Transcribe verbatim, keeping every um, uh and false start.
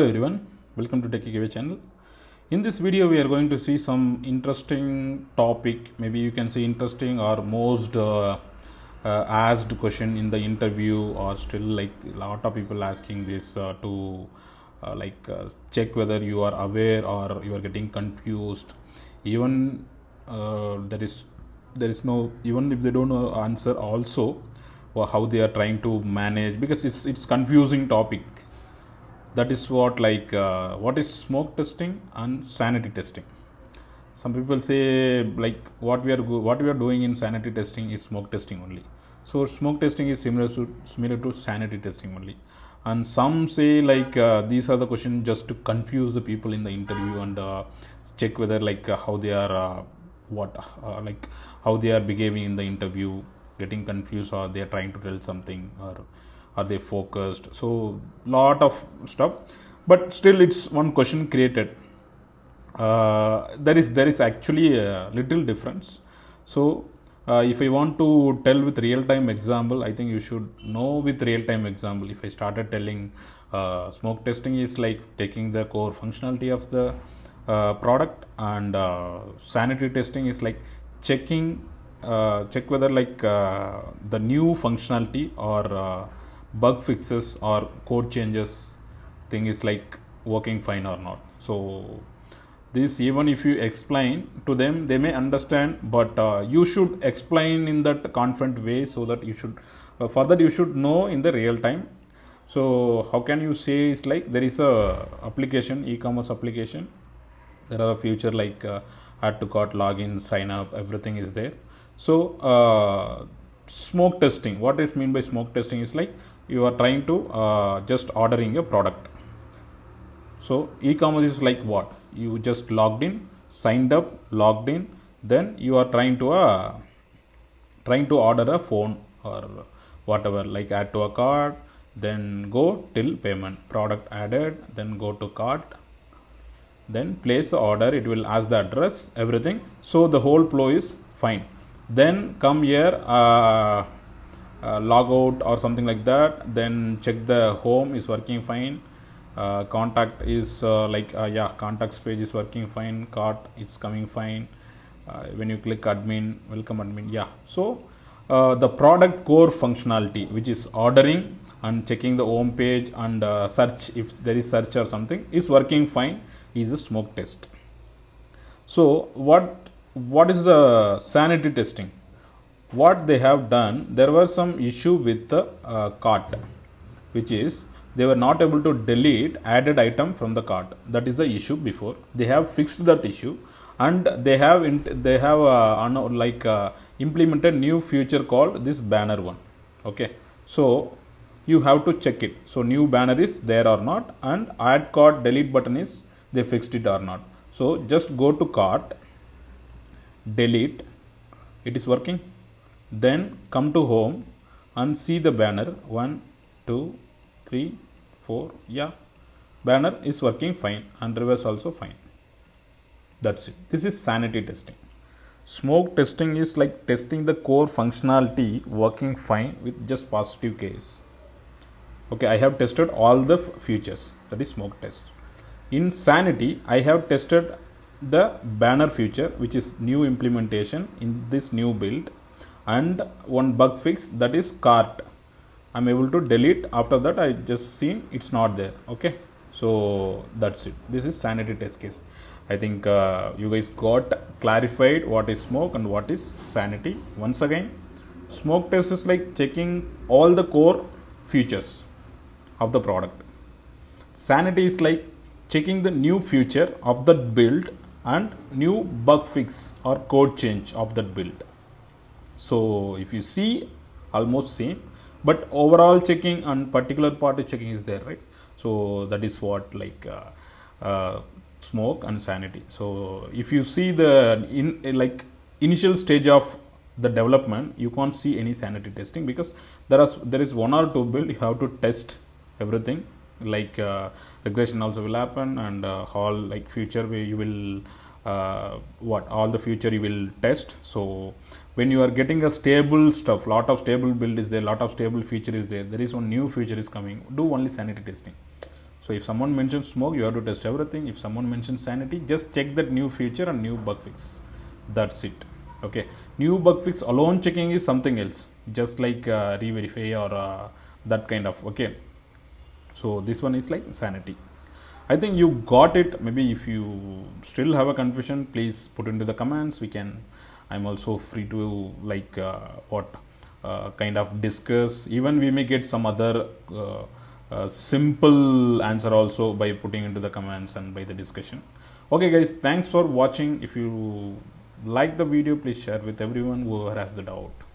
Hello everyone, welcome to TechieQA channel. In this video we are going to see some interesting topic, maybe you can say interesting or most uh, uh, asked question in the interview, or still like a lot of people asking this uh, to uh, like uh, check whether you are aware or you are getting confused. Even uh, there is there is no, even if they don't know answer also, or how they are trying to manage, because it's it's confusing topic. That is what like uh, what is smoke testing and sanity testing. Some people say like what we are what we are doing in sanity testing is smoke testing only. So smoke testing is similar to similar to sanity testing only. And some say like uh, these are the questions just to confuse the people in the interview and uh, check whether like uh, how they are uh, what uh, like how they are behaving in the interview, getting confused, or they are trying to tell something, or are they focused? So lot of stuff, but still it's one question created. Uh, there is there is actually a little difference. So uh, if I want to tell with real time example, I think you should know with real time example. If I started telling uh, smoke testing is like taking the core functionality of the uh, product, and uh, sanity testing is like checking uh, check whether like uh, the new functionality or uh, bug fixes or code changes thing is like working fine or not. So this, even if you explain to them, they may understand, but uh, you should explain in that confident way, so that you should uh, for that you should know in the real time. So how can you say is like there is a application, e-commerce application, there are a feature like uh, add to cart, login, sign up, everything is there. So uh, smoke testing, what is mean by smoke testing is like you are trying to uh, just ordering a product. So e-commerce is like what, you just logged in, signed up, logged in, then you are trying to uh, trying to order a phone or whatever, like add to a cart, then go till payment, product added, then go to cart, then place the order, it will ask the address, everything. So the whole flow is fine. Then come here, uh, uh, log out or something like that. Then check the home is working fine. Uh, contact is uh, like, uh, yeah, contacts page is working fine. Cart is coming fine. Uh, when you click admin, welcome admin. Yeah. So uh, the product core functionality, which is ordering and checking the home page and uh, search, if there is search or something, is working fine, is a smoke test. So what? What is the sanity testing? What they have done, there was some issue with the uh, cart, which is they were not able to delete added item from the cart. That is the issue before. They have fixed that issue, and they have they have uh, like uh, implemented new feature called this banner one. Okay, so you have to check it. So new banner is there or not, and add cart delete button is they fixed it or not. So just go to cart, delete, it is working, then come to home and see the banner one two three four. Yeah, banner is working fine and reverse also fine. That's it. This is sanity testing. Smoke testing is like testing the core functionality working fine with just positive case. Okay, I have tested all the features, that is smoke test. In sanity, I have tested the banner feature, which is new implementation in this new build, and one bug fix, that is cart. I'm able to delete. After that, I just seen it's not there. Okay, so that's it. This is sanity test case. I think uh, you guys got clarified what is smoke and what is sanity. Once again, smoke test is like checking all the core features of the product. Sanity is like checking the new feature of that build and new bug fix or code change of that build. So if you see, almost same, but overall checking and particular part of checking is there, right? So that is what like uh, uh, smoke and sanity. So if you see the in like initial stage of the development, you can't see any sanity testing, because there are there is one or two build you have to test everything. Like uh, regression also will happen, and uh, all like future where you will uh, what all the future you will test. So when you are getting a stable stuff, lot of stable build is there, lot of stable feature is there, there is one new feature is coming, do only sanity testing. So if someone mentions smoke, you have to test everything. If someone mentions sanity, just check that new feature and new bug fix. That's it. Okay, new bug fix alone checking is something else, just like uh, re-verify or uh, that kind of. Okay, so this one is like sanity. I think you got it. Maybe if you still have a confusion, please put into the comments. We can, I'm also free to like uh, what uh, kind of discuss. Even we may get some other uh, uh, simple answer also by putting into the comments and by the discussion. Okay guys, thanks for watching. If you like the video, please share with everyone who has the doubt.